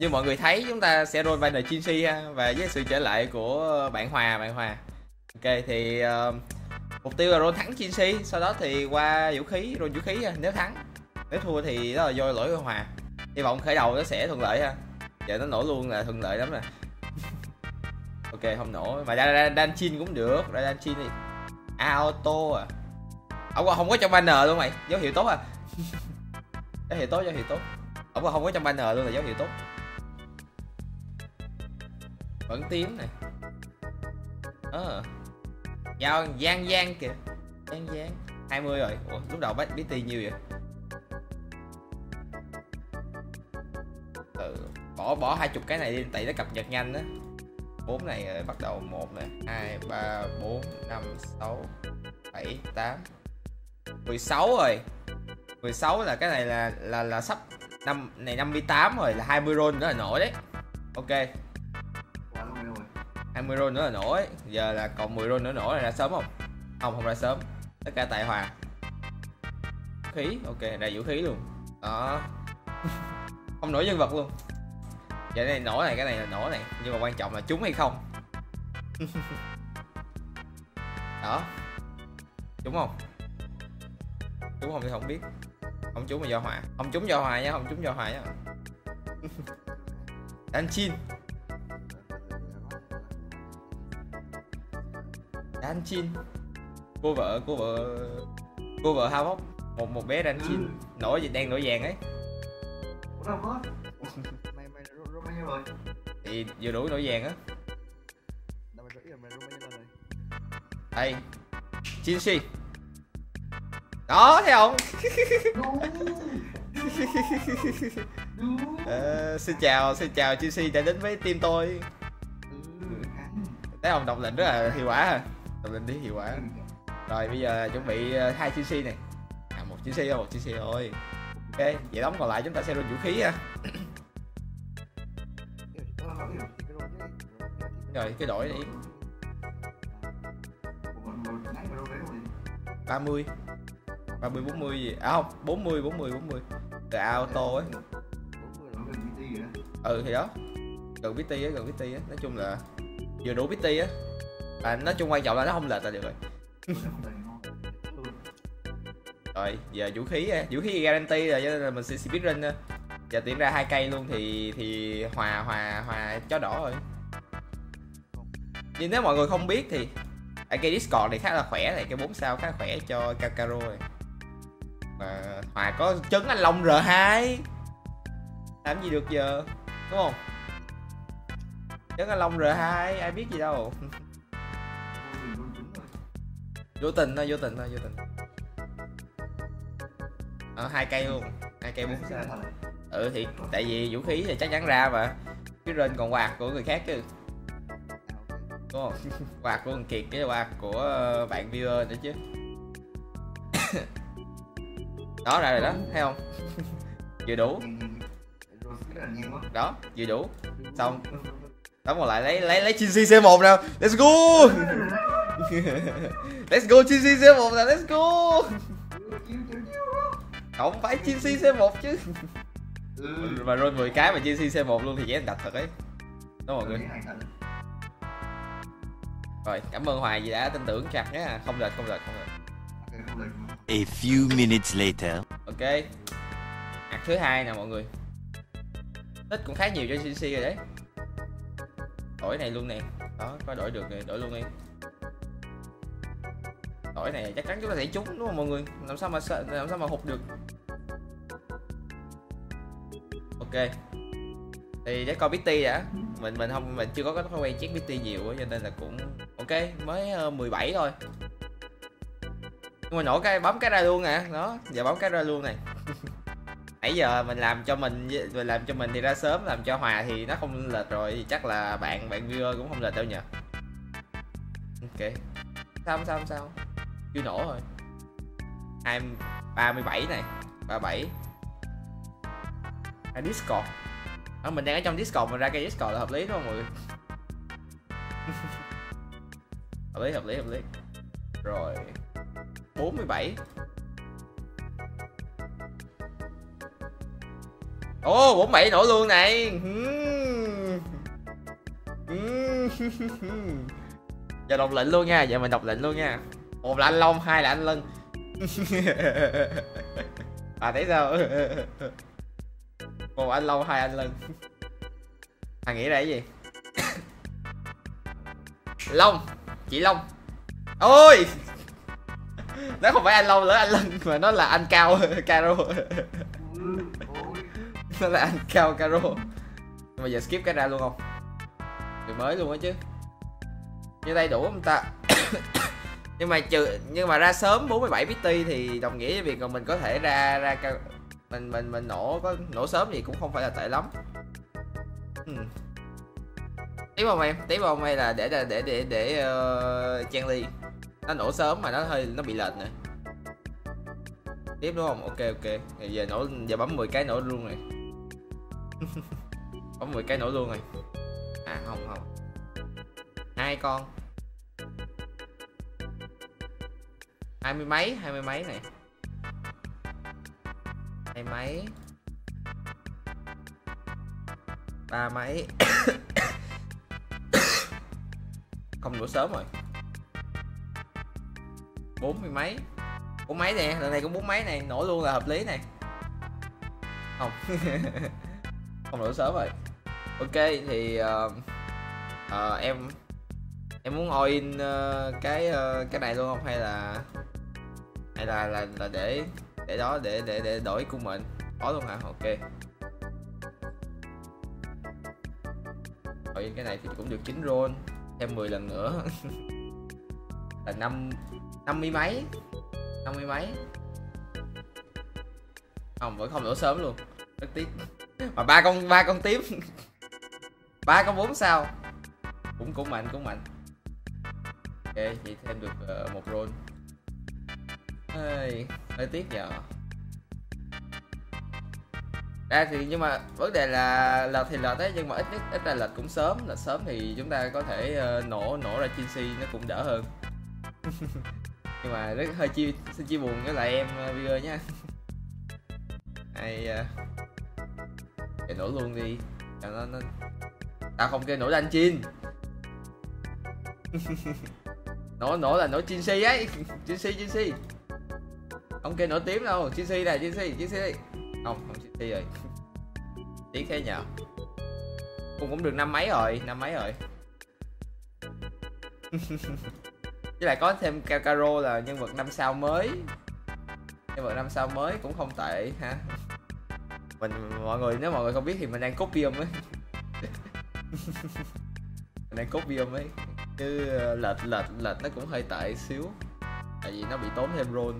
Như mọi người thấy chúng ta sẽ roll banner Jinhsi ha, và với sự trở lại của bạn Hòa, Ok thì mục tiêu là roll thắng Jinhsi, sau đó thì qua vũ khí, roll vũ khí ha. Nếu thắng, nếu thua thì đó là do lỗi của Hòa. Hy vọng khởi đầu nó sẽ thuận lợi ha. Giờ nó nổ luôn là thuận lợi lắm nè. Ok không nổ, mà Dan Chin cũng được, Dan Chin đi. Auto à. Ông qua không có trong banner luôn mày, dấu hiệu tốt à. Dấu hiệu tốt, Ông qua không có trong banner luôn là dấu hiệu tốt. Vẫn tím này. Giang kìa. Giang 20 rồi. Ủa lúc đầu bắt BT nhiều vậy. Bỏ 20 cái này đi, tại nó cập nhật nhanh á. 4 này bắt đầu 1 nè, 2 3 4 5 6 7 8 16 rồi. 16 là cái này là sắp năm này 58 rồi, là 20 roll nữa là nổi đấy. Ok. 20 roll nữa là nổi. Giờ là còn 10 roll nữa nổi, là ra sớm không? Không, không ra sớm. Tất cả tại Hòa. Khí, ok, ra vũ khí luôn. Đó. Không nổi nhân vật luôn. Giờ này nổ này, cái này là nổ này, nhưng mà quan trọng là trúng hay không. Đó. Trúng không? Trúng không thì không biết. Không trúng là do Hòa. Không trúng do Hòa nha, Danchin. Danchin. Cô vợ hao bóc. Một bé Danchin nổi gì, đang nổi vàng ấy. Rồi. Thì vừa đủ nổi vàng á. Đây Jinhsi. Đó thấy không? Xin chào Jinhsi đã đến với team tôi. Thấy không, độc lệnh rất là hiệu quả ha. Độc lệnh rất hiệu quả. Rồi bây giờ chuẩn bị 2 Jinhsi này. À, 1 Jinhsi thôi, thôi. Ok, vậy đóng còn lại chúng ta sẽ roll vũ khí ha. Rồi cái đổi đi 30 40 gì à, không 40 là auto ấy. Ừ thì đó gần BT á, nói chung là vừa đủ BT á, và nói chung quan trọng là nó không lệch là được rồi. Rồi giờ vũ khí, guarantee rồi, cho nên là mình sẽ speed run. Giờ tiến ra 2 cây luôn thì hòa chó đỏ rồi. Nhưng nếu mọi người không biết thì ở cái Discord này khá là khỏe này, cái 4 sao khá khỏe cho Kakaro này. Và Hòa có trấn anh Long R2. Làm gì được giờ, đúng không? Trấn anh Long R2 ai biết gì đâu. Vô tình. 2 cây luôn, 2 cây 4 sao. Ừ thì tại vì vũ khí thì chắc chắn ra mà. Cái rên còn quạt của người khác chứ. Đúng không? Quạt của thằng Kiệt, cái quạt của bạn viewer nữa chứ. Đó ra rồi đó, thấy không? Vừa đủ. Đó, vừa đủ. Xong. Đóng còn lại lấy Jinhsi C1 nào. Let's go. Let's go Jinhsi C1 nào, let's go. Không phải Jinhsi C1 chứ. Mà roll 10 cái mà Jinhsi C1 luôn thì dễ đặt thật ấy. Đúng mọi người. Rồi, cảm ơn Hoài vì đã tin tưởng chặt nhé. Không lệch. A few minutes later. Ok. Hạt thứ 2 nè mọi người. Tích cũng khá nhiều cho Jinhsi rồi đấy. Đổi này luôn nè. Đó, có đổi được rồi, đổi luôn đi. Đổi này chắc chắn chúng ta sẽ trúng đúng không mọi người? Làm sao mà hụt được. Ok. Thì để coi BT đã. Mình chưa có thói quen check BT nhiều cho nên là cũng ok, mới 17 thôi. Nhưng mà nổ cái bấm cái ra luôn nè, đó, giờ bấm cái ra luôn này. Nãy giờ mình làm cho mình thì ra sớm, làm cho Hòa thì nó không lệch rồi, thì chắc là bạn viewer cũng không lệch đâu nhỉ. Ok. Sao? Chưa nổ rồi. 37 này, 37. À, Discord. À, mình đang ở trong Discord, mình ra cái Discord là hợp lý đúng không mọi người? hợp lý. Rồi 47 Ồ, 47 nổ luôn này. Giờ đọc lệnh luôn nha, giờ mình đọc lệnh luôn nha. Một là anh Long, hai là anh Lân. À thấy sao? Một anh Long, hai anh Lân. Thằng nghĩ đây cái gì? Long, chị Long. Ôi, nó không phải anh Long nữa anh Lân mà nó là anh Cao Caro. Nó là anh Cao Caro. Nhưng mà giờ skip cái ra luôn không? Người mới luôn á chứ. Như đây đủ không ta? nhưng mà ra sớm 47 PT thì đồng nghĩa với việc còn mình có thể ra mình nổ sớm thì cũng không phải là tệ lắm. Tí vào em là để chen ly nó nổ sớm mà nó hơi bị lệch nè. Tiếp đúng không? Ok. Giờ nổ, giờ bấm 10 cái nổ luôn rồi. Bấm 10 cái nổ luôn rồi. À không. 2 con. 20 mấy này. 2 mấy. 3 mấy. Không đủ sớm rồi. 40 mấy. 40 mấy nè, lần này cũng 40 mấy này, nổ luôn là hợp lý này. Không. Không đủ sớm rồi. Ok thì em muốn all in cái này luôn không, hay là để đó để đổi cung mệnh có luôn hả? Ok, all in cái này thì cũng được 9 roll thêm 10 lần nữa. Là 50 mấy không, vẫn không đổ sớm luôn, rất tiếc. Mà ba con tím, 3 con 4 sao cũng mạnh. Ok thì thêm được 1 roll. Hơi tiếc giờ ra thì, nhưng mà vấn đề là lật thì lật đấy, nhưng mà ít là lật cũng sớm, là sớm thì chúng ta có thể nổ ra Jinhsi nó cũng đỡ hơn. Nhưng mà rất hơi chia buồn với lại em video nha. Hay để nổ luôn đi cho nó tao không kêu nổ đánh Jin. nổ là nổ Jinhsi ấy. Jinhsi không kêu nổ tím đâu. Jinhsi này, Jinhsi không Jinhsi rồi. Tiếc thế nhờ. Cũng được 5 mấy rồi. Với lại có thêm Kakaro là nhân vật 5 sao mới. Nhân vật 5 sao mới cũng không tệ ha. Mọi người nếu mọi người không biết thì mình đang copy ấy. Mình đang copy ấy. Chứ lệch nó cũng hơi tệ xíu. Tại vì nó bị tốn thêm roll.